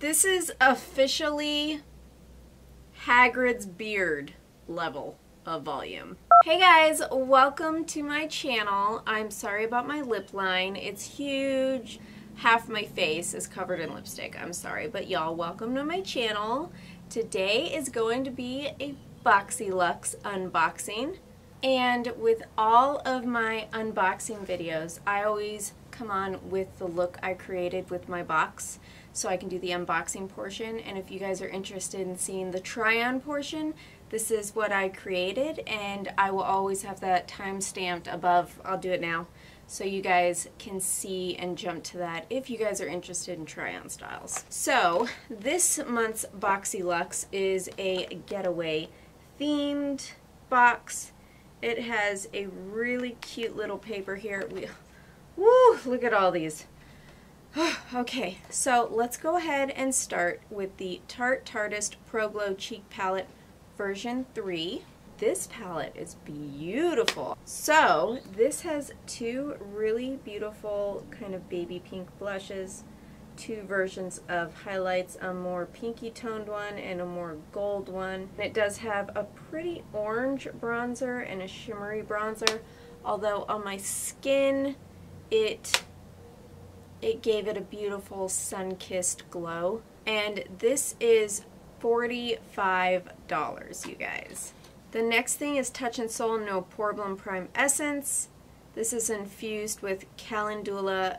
This is officially Hagrid's beard level of volume. Hey guys, welcome to my channel. I'm sorry about my lip line. It's huge. Half my face is covered in lipstick. I'm sorry, but y'all, welcome to my channel. Today is going to be a BoxyLuxe unboxing. And with all of my unboxing videos, I always come on with the look I created with my box so I can do the unboxing portion. And if you guys are interested in seeing the try-on portion, this is what I created, and I will always have that time stamped above. I'll do it now so you guys can see and jump to that if you guys are interested in try-on styles. So this month's BoxyLuxe is a getaway themed box. It has a really cute little paper here. Woo, look at all these. Okay, so let's go ahead and start with the Tarte Tarteist Pro Glow Cheek Palette version 3. This palette is beautiful. So this has two really beautiful kind of baby pink blushes, two versions of highlights, a more pinky toned one and a more gold one. It does have a pretty orange bronzer and a shimmery bronzer, although on my skin it gave it a beautiful sun-kissed glow. And this is $45, you guys. The next thing is Touch In Sol No Problem Prime Essence. This is infused with calendula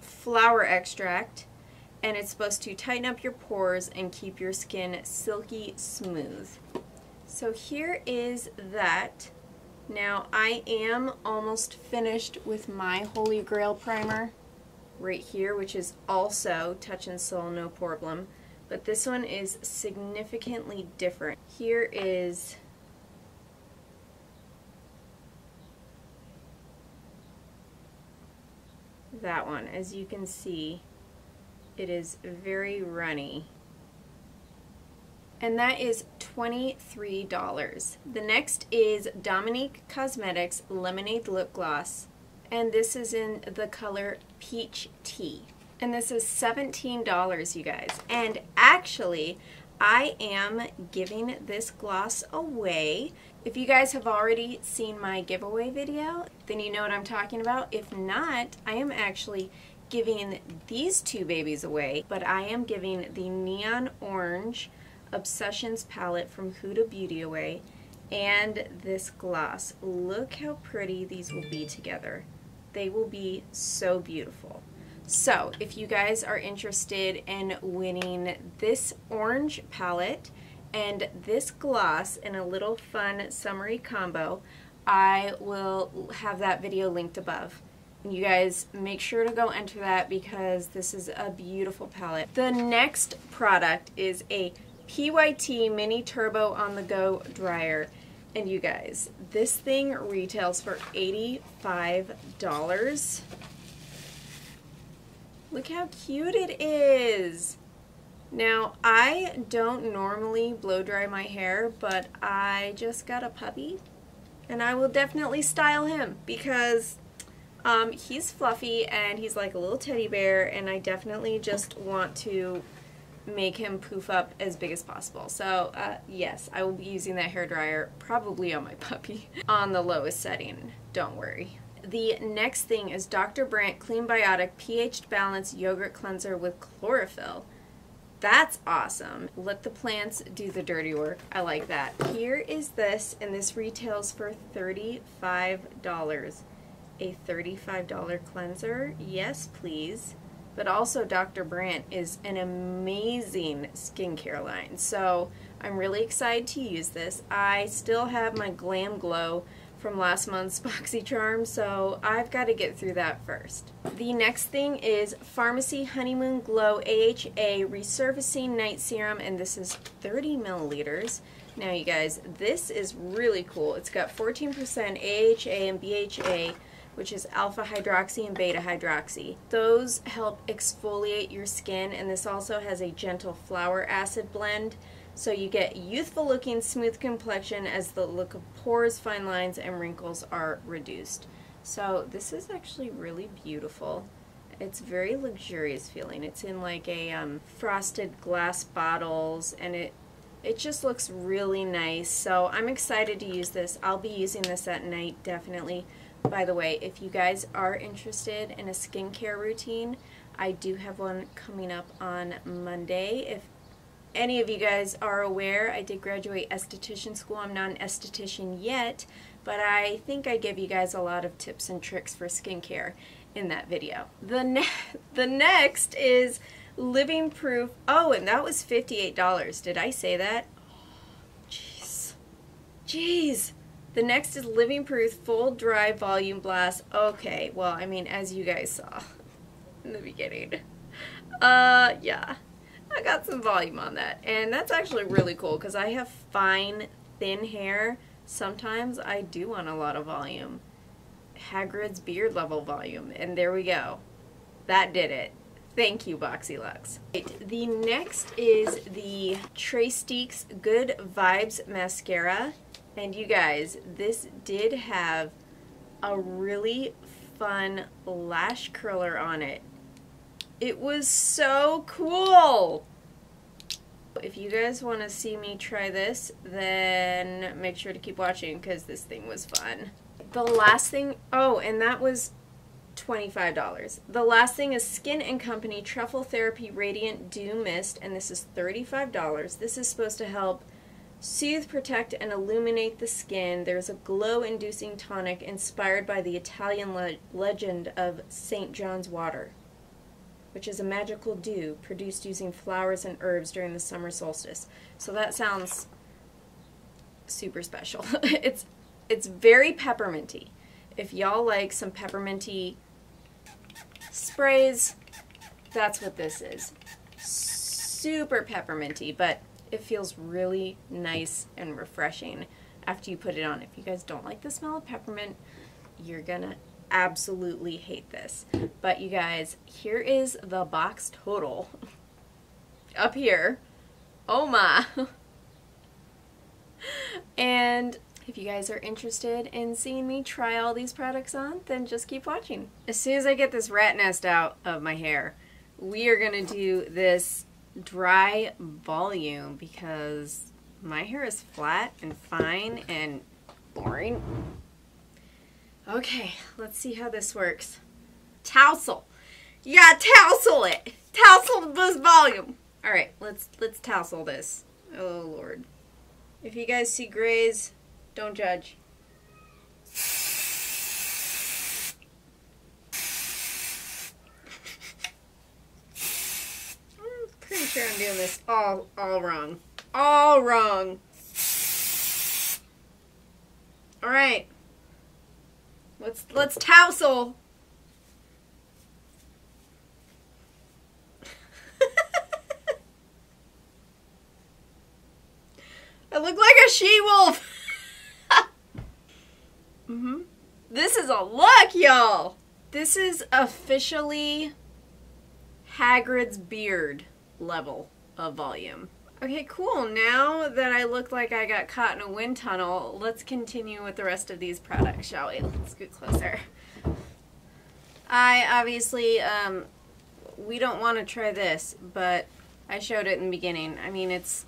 flower extract, and it's supposed to tighten up your pores and keep your skin silky smooth. So here is that. Now I am almost finished with my Holy Grail primer right here, which is also Touch In Sol No Problem, but this one is significantly different. Here is that one. As you can see, it is very runny, and that is $23. The next is Dominique Cosmetics Lemonade Lip Gloss, and this is in the color Peach Tea, and this is $17, you guys. And actually I am giving this gloss away. If you guys have already seen my giveaway video, then you know what I'm talking about. If not, I am actually giving these two babies away, but I am giving the Neon Orange Obsessions palette from Huda Beauty away and this gloss. Look how pretty these will be together. They will be so beautiful. So if you guys are interested in winning this orange palette and this gloss in a little fun summery combo, I will have that video linked above. And you guys make sure to go enter that because this is a beautiful palette. The next product is a PYT Mini Turbo On The Go Dryer. And you guys, this thing retails for $85. Look how cute it is. Now, I don't normally blow dry my hair, but I just got a puppy, and I will definitely style him because he's fluffy and he's like a little teddy bear, and I definitely just want to make him poof up as big as possible. So yes, I will be using that hairdryer probably on my puppy on the lowest setting, don't worry. The next thing is Dr. Brandt Clean Biotic pH Balance Yogurt Cleanser with Chlorophyll. That's awesome. Let the plants do the dirty work. I like that. Here is this, and this retails for $35. A $35 cleanser? Yes, please. But also Dr. Brandt is an amazing skincare line, so I'm really excited to use this. I still have my Glam Glow from last month's BoxyCharm, so I've got to get through that first. The next thing is Farmacy Honeymoon Glow AHA Resurfacing Night Serum, and this is 30 milliliters. Now you guys, this is really cool. It's got 14% AHA and BHA, which is alpha hydroxy and beta hydroxy. Those help exfoliate your skin, and this also has a gentle flower acid blend, so you get youthful looking smooth complexion as the look of pores, fine lines, and wrinkles are reduced. So this is actually really beautiful, It's very luxurious feeling. It's in like a frosted glass bottles, and it just looks really nice. So I'm excited to use this. I'll be using this at night, definitely. By the way, if you guys are interested in a skincare routine, I do have one coming up on Monday. If any of you guys are aware, I did graduate esthetician school. I'm not an esthetician yet, but I think I give you guys a lot of tips and tricks for skincare in that video. The next is Living Proof. Oh, and that was $58. Did I say that? Jeez. Jeez. The next is Living Proof Full Dry Volume Blast. Okay, well, I mean, as you guys saw in the beginning. Yeah. I got some volume on that, and that's actually really cool because I have fine, thin hair. Sometimes I do want a lot of volume. Hagrid's beard level volume, and there we go. That did it. Thank you, BoxyLuxe. The next is the Trestique's Good Vibes Mascara, and you guys, this did have a really fun lash curler on it. It was so cool! If you guys want to see me try this, then make sure to keep watching because this thing was fun. The last thing, oh, and that was $25. The last thing is Skin & Company Truffle Therapy Radiant Dew Mist, and this is $35. This is supposed to help soothe, protect, and illuminate the skin. There's a glow-inducing tonic inspired by the Italian legend of St. John's water, which is a magical dew produced using flowers and herbs during the summer solstice. So that sounds super special. It's very pepperminty. If y'all like some pepperminty sprays, that's what this is. Super pepperminty, but it feels really nice and refreshing after you put it on. If you guys don't like the smell of peppermint, you're gonna absolutely hate this. But you guys, here is the box total up here. Oh my. And if you guys are interested in seeing me try all these products on, then just keep watching. As soon as I get this rat nest out of my hair, we are gonna do this dry volume because my hair is flat and fine and boring. Okay, let's see how this works. Tousle. You gotta tousle it. Tousle this volume. All right, let's tousle this. Oh, Lord. If you guys see grays, don't judge. I'm pretty sure I'm doing this all wrong. All wrong. All right. Let's tousle. I look like a she-wolf. Mm-hmm. This is a look, y'all. This is officially Hagrid's beard level of volume. Okay, cool. Now that I look like I got caught in a wind tunnel, let's continue with the rest of these products, shall we? Let's get closer. I obviously, we don't want to try this, but I showed it in the beginning. I mean, it's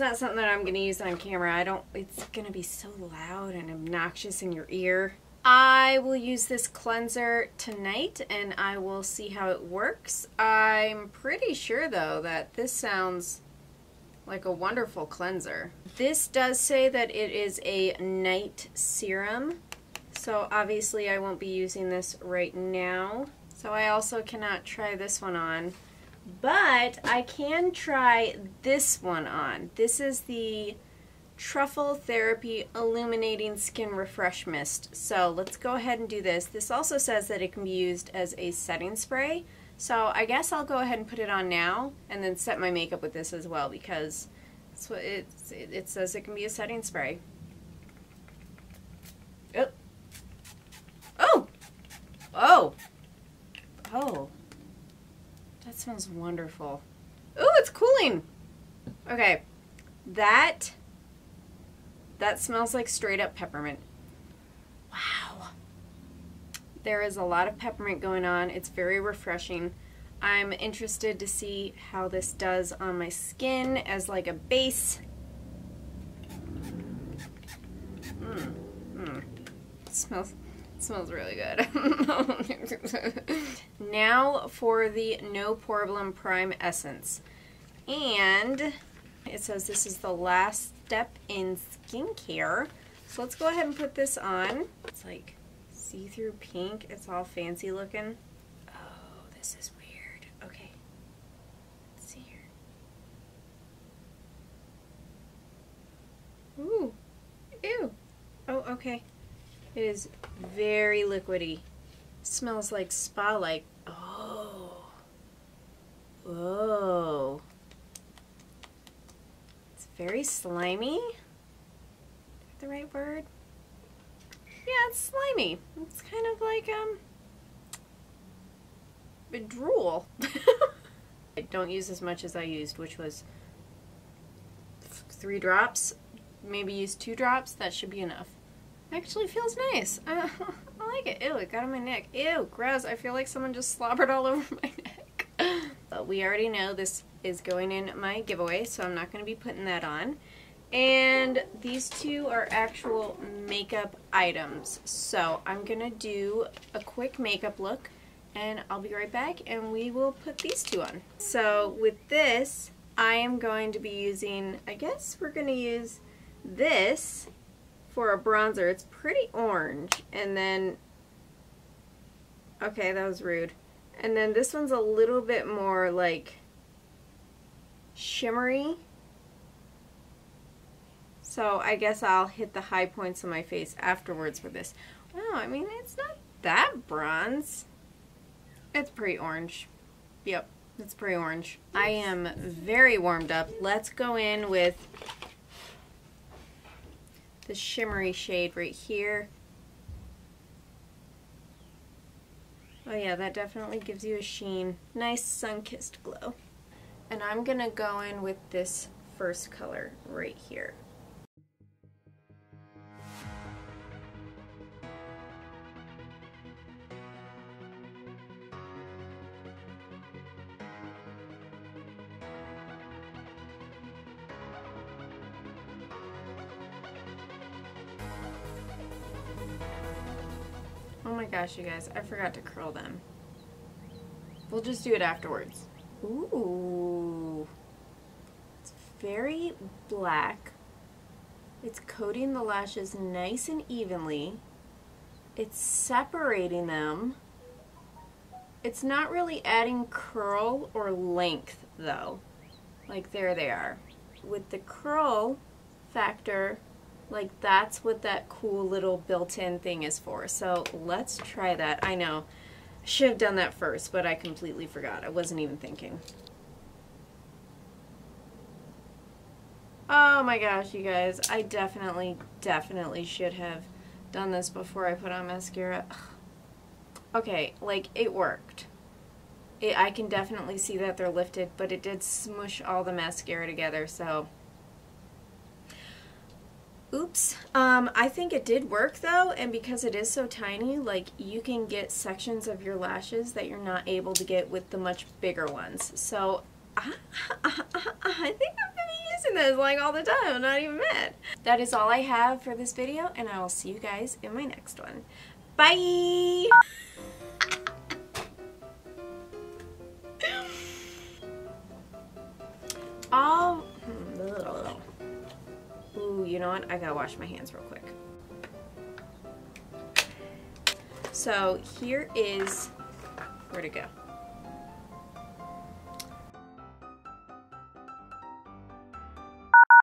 not something that I'm going to use on camera. It's going to be so loud and obnoxious in your ear. I will use this cleanser tonight, and I will see how it works. I'm pretty sure, though, that this sounds like a wonderful cleanser. This does say that it is a night serum, so obviously I won't be using this right now. So I also cannot try this one on, but I can try this one on. This is the Truffle Therapy Illuminating Skin Refresh Mist. So let's go ahead and do this. This also says that it can be used as a setting spray. So I guess I'll go ahead and put it on now and then set my makeup with this as well because that's what it says it can be a setting spray. Oh. Oh! Oh! Oh. That smells wonderful. Oh, it's cooling! Okay. That smells like straight up peppermint. Wow. There is a lot of peppermint going on. It's very refreshing. I'm interested to see how this does on my skin as like a base. Smells really good. Now for the No Problem Prime Essence. And it says this is the last step in skincare. So let's go ahead and put this on. It's like see-through pink. It's all fancy looking. Oh, this is weird. Okay. Let's see here. Ooh. Ew. Oh, okay. It is very liquidy. Smells like spa-like. Oh. Whoa. It's very slimy. Is that the right word? Yeah, it's slimy. It's kind of like, a drool. I don't use as much as I used, which was 3 drops. Maybe use 2 drops. That should be enough. Actually feels nice. I like it. Ew, it got on my neck. Ew, gross. I feel like someone just slobbered all over my neck. But we already know this is going in my giveaway, so I'm not going to be putting that on. And these 2 are actual makeup items. So I'm going to do a quick makeup look, and I'll be right back, and we will put these 2 on. So with this, I am going to be using, I guess we're going to use this for a bronzer. It's pretty orange, and then, okay, that was rude. And then this one's a little bit more like shimmery, so I guess I'll hit the high points of my face afterwards with this. Wow, I mean, it's not that bronze. It's pretty orange. Yep, it's pretty orange. I am very warmed up. Let's go in with the shimmery shade right here. Oh yeah, that definitely gives you a sheen. Nice sun-kissed glow. And I'm gonna go in with this first color right here. Oh my gosh, you guys, I forgot to curl them. We'll just do it afterwards. Ooh. It's very black. It's coating the lashes nice and evenly. It's separating them. It's not really adding curl or length, though. Like, there they are. With the curl factor, like, that's what that cool little built-in thing is for. So let's try that. I know, I should have done that first, but I completely forgot. I wasn't even thinking. Oh my gosh, you guys, I definitely should have done this before I put on mascara. Okay, like, it worked. I can definitely see that they're lifted, but it did smoosh all the mascara together, so oops. I think it did work, though, and because it is so tiny, like, you can get sections of your lashes that you're not able to get with the much bigger ones. So I think I'm going to be using this, like, all the time. I'm not even mad. That is all I have for this video, and I will see you guys in my next one. Bye! Oh, ooh, you know what? I gotta wash my hands real quick. So here is, where'd it go?